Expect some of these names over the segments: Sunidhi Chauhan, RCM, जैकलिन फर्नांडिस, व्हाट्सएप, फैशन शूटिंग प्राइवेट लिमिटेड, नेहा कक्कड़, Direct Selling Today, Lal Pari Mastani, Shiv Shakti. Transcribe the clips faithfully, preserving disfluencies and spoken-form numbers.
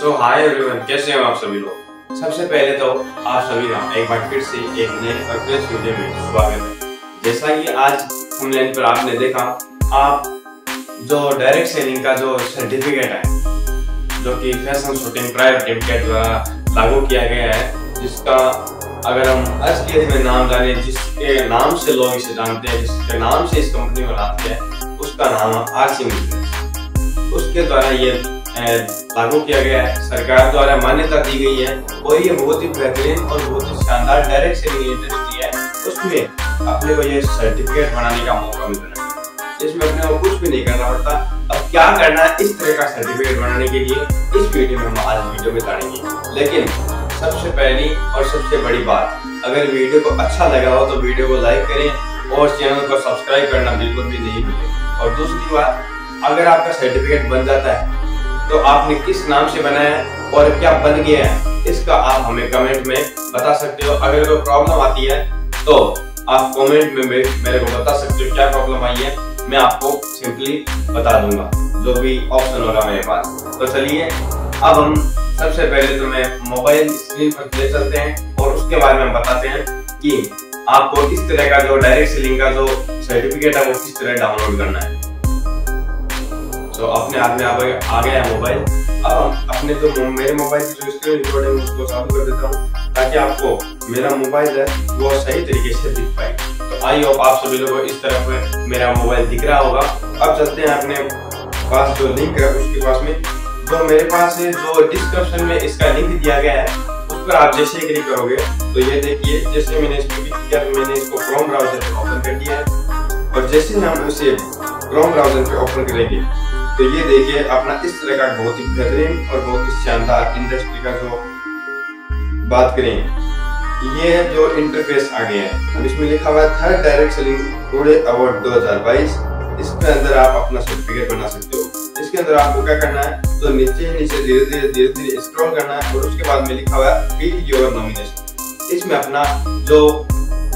सो hi everyone, कैसे हैं आप सभी लोग। सबसे पहले तो आप सभी का एक बार फिर से एक नए और फ्रेश वीडियो में स्वागत है। जैसा कि आज ऑनलाइन पर आपने देखा, आप जो डायरेक्ट सेलिंग का जो सर्टिफिकेट है जो कि फैशन शूटिंग प्राइवेट लिमिटेड द्वारा लागू किया गया है, जिसका अगर हम असलियत में नाम जाने, जिसके नाम से लोग इसे जानते हैं, जिसके नाम से इस कंपनी को लाते हैं, उसका नाम आर सी एम। उसके द्वारा ये लागू किया गया है, सरकार द्वारा मान्यता दी गई है और ये बहुत ही बेहतरीन और बहुत ही शानदार डायरेक्ट सेलिंग इंडस्ट्री है। उसमें अपने को ये सर्टिफिकेट बनाने का मौका मिल रहा है, जिसमें अपने को कुछ भी नहीं करना पड़ता। अब क्या करना है इस तरह का सर्टिफिकेट बनाने के लिए, इस वीडियो में हम आज वीडियो बताएंगे। लेकिन सबसे पहली और सबसे बड़ी बात, अगर वीडियो को अच्छा लगा हो तो वीडियो को लाइक करें और चैनल को सब्सक्राइब करना बिल्कुल भी नहीं भूलें। और दूसरी बात, अगर आपका सर्टिफिकेट बन जाता है तो आपने किस नाम से बनाया है और क्या बन गया है, इसका आप हमें कमेंट में बता सकते हो। अगर कोई प्रॉब्लम आती है तो आप कमेंट में मेरे को बता सकते हो क्या प्रॉब्लम आई है, मैं आपको सिंपली बता दूंगा जो भी ऑप्शन होगा मेरे पास। तो चलिए, अब हम सबसे पहले तो मैं मोबाइल स्क्रीन पर ले चलते हैं और उसके बारे में बताते हैं कि आपको किस तरह का जो डायरेक्ट सेलिंग का जो सर्टिफिकेट है वो किस तरह डाउनलोड करना है। तो अपने हाथ में आ गया है मोबाइल। अब अपने तो मेरे मोबाइल की जो स्क्रीन रिकॉर्ड है उसको चालू कर देता हूँ ताकि आपको मेरा मोबाइल है वो सही तरीके से दिख पाए। तो आई होप आप सभी लोगों को इस तरफ मेरा मोबाइल दिख रहा होगा। अब चलते हैं अपने पास जो लिंक है उसके पास में, जो मेरे पास है जो डिस्क्रिप्शन में इसका लिंक दिया गया है उस पर आप जैसे क्लिक करोगे तो ये देखिए, जैसे मैंने इसको किया मैंने इसको क्रोम ब्राउजर पर ओपन कर दिया है। और जैसे हम उसे क्रोम ब्राउजर पर ओपन करेंगे तो ये देखिए अपना इस तरह का बहुत ही बेहतरीन और बहुत ही शानदार इंडस्ट्री का जो बात करें, ये जो इंटरफेस आ गया है। अब इसमें लिखा हुआ है third direct selling today award दो हज़ार बाईस। इसके अंदर आप अपना सर्टिफिकेट बना सकते हो। इसके अंदर आपको क्या करना है, तो नीचे ही नीचे धीरे धीरे धीरे धीरे स्क्रॉल करना है और उसके बाद में लिखा हुआ है फिल योर नॉमिनेशन। इसमें अपना जो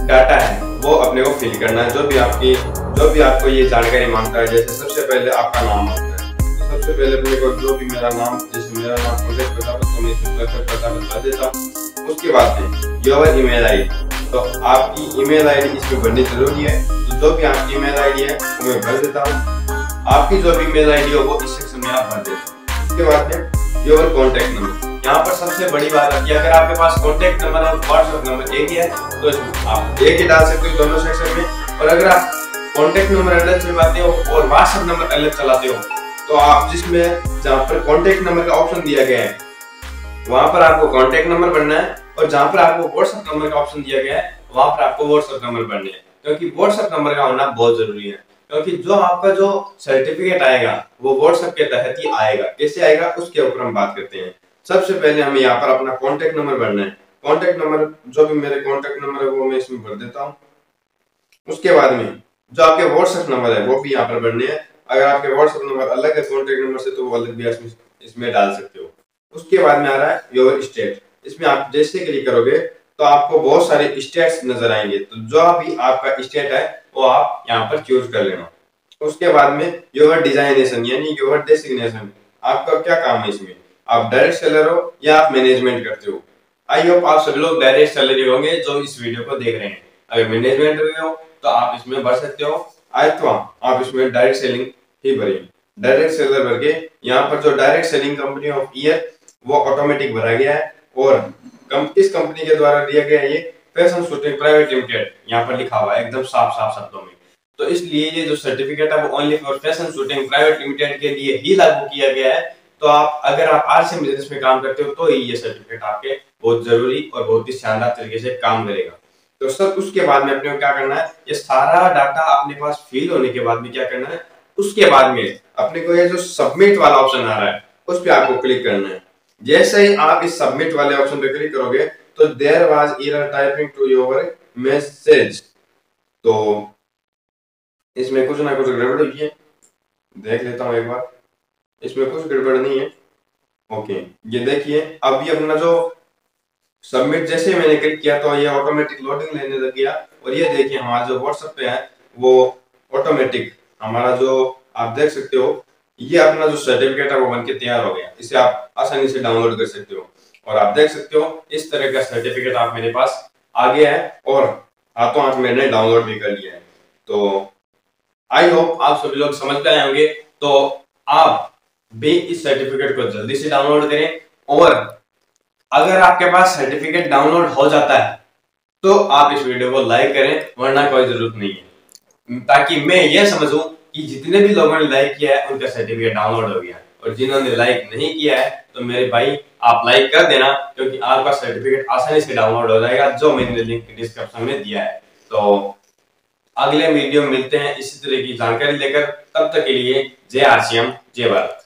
डाटा है वो अपने को फिल करना है, जो भी आपकी जो भी आपको ये जानकारी मांगता है। जैसे सबसे पहले आपका नाम, सबसे पहले अपने को जो भी मेरा नाम, जैसे मेरा नाम कॉन्टेक्ट पता तो मैं इसमें पता बता देता हूँ। उसके बाद में योर ईमेल आईडी, तो आपकी ईमेल आईडी इसमें भरनी जरूरी है, तो जो भी आपकी ईमेल आईडी है वो मैं भर देता हूँ। आपकी जो भी ईमेल आईडी हो वो इस सेक्शन में आप भर देते। उसके बाद में योर कॉन्टेक्ट नंबर, यहाँ पर सबसे बड़ी बात है कि अगर आपके पास कॉन्टेक्ट नंबर और व्हाट्सएप नंबर एक ही है तो इसमें आप एक ही डाल सकते हो दोनों सेक्शन में। और अगर आप कॉन्टेक्ट नंबर अलग चलाते हो और व्हाट्सएप नंबर अलग चलाते हो तो आप जिसमें जहाँ पर कॉन्टेक्ट नंबर का ऑप्शन दिया गया है वहां पर आपको कॉन्टेक्ट नंबर भरना है, और जहाँ पर आपको व्हाट्सएप नंबर का ऑप्शन दिया गया है वहां पर आपको व्हाट्सएप नंबर भरने हैं, क्योंकि व्हाट्सएप नंबर का होना बहुत जरूरी है। क्योंकि जो आपका जो सर्टिफिकेट आएगा वो व्हाट्सएप के तहत ही आएगा। कैसे आएगा उसके ऊपर हम बात करते हैं। सबसे पहले हमें यहाँ पर अपना कॉन्टेक्ट नंबर भरना है। कॉन्टेक्ट नंबर, जो भी मेरे कॉन्टेक्ट नंबर है वो मैं इसमें भर देता हूँ। उसके बाद में जो आपके व्हाट्सएप नंबर है वो भी यहाँ पर भरने हैं। अगर आपके व्हाट्सएप नंबर अलग है कॉन्टेक्ट नंबर से तो वो अलग भी इसमें डाल सकते हो। उसके बाद में आ रहा है योर स्टेट, इसमें आप जैसे क्लिक करोगे तो आपको बहुत सारे स्टेट्स नजर आएंगे, तो जो भी आपका स्टेट है वो आप यहाँ पर चूज कर लेना। उसके बाद में योर डिजाइनेशन यानी योर डेसिग्नेशन, आपका क्या काम है इसमें, आप डायरेक्ट सेलर हो या आप मैनेजमेंट करते हो। आई होप आप सभी लोग डायरेक्ट सेलर ही होंगे जो इस वीडियो को देख रहे हैं। अगर मैनेजमेंट में हो तो आप इसमें भर सकते हो, तो आप इसमें डायरेक्ट सेलिंग ही भरें। डायरेक्ट सेलर भर के यहाँ पर जो direct selling company of year वो ऑटोमेटिक भरा गया है, और कम, किस कंपनी के द्वारा दिया गया है ये, फैशन शूटिंग प्राइवेट लिमिटेड यहाँ पर लिखा हुआ है एकदम साफ साफ शब्दों में। तो इसलिए ये जो सर्टिफिकेट है वो only for फैशन शूटिंग प्राइवेट लिमिटेड के लिए ही लागू किया गया है। तो आप अगर आप आरसीएम बिजनेस में काम करते हो तो ये सर्टिफिकेट आपके बहुत जरूरी और बहुत ही शानदार तरीके से काम करेगा। तो सर उसके बाद में अपने को क्या करना है, ये सारा डाटा अपने पास फील होने के बाद में क्या करना है, उसके बाद में अपने को ये जो सबमिट वाला ऑप्शन आ रहा है उस पर आपको क्लिक करना है। जैसे ही आप इस सबमिट वाले ऑप्शन पे क्लिक करोगे तो there was error typing to your message, तो इसमें कुछ ना कुछ गड़बड़ हुई है। देख लेता हूँ एक बार, इसमें कुछ गड़बड़ नहीं है। ओके, ये देखिए अभी अपना जो सबमिट जैसे मैंने क्लिक किया तो ये ऑटोमेटिक लोडिंग लेने लग गया, और ये देखिए हमारा जो व्हाट्सएप पे है वो ऑटोमेटिक हमारा जो आप देख सकते हो ये अपना जो सर्टिफिकेट है वो बनके तैयार हो गया। इसे आप आसानी से डाउनलोड कर सकते हो और आप देख सकते हो इस तरह का सर्टिफिकेट आप मेरे पास आ गया है और हाथों हाथ मैंने डाउनलोड भी कर लिया है। तो आई होप आप सभी लोग समझ पाए होंगे। तो आप भी इस सर्टिफिकेट को जल्दी से डाउनलोड करें और अगर आपके पास सर्टिफिकेट डाउनलोड हो जाता है तो आप इस वीडियो को लाइक करें, वरना कोई जरूरत नहीं है, ताकि मैं ये समझूं कि जितने भी लोगों ने लाइक किया है उनका सर्टिफिकेट डाउनलोड हो गया और जिन्होंने लाइक नहीं किया है तो मेरे भाई आप लाइक कर देना, क्योंकि आपका सर्टिफिकेट आसानी से डाउनलोड हो जाएगा जो मैंने लिंक डिस्क्रिप्शन में दिया है। तो अगले वीडियो में मिलते हैं इसी तरह की जानकारी लेकर, तब तक के लिए जय आर सी एम, जय भारत।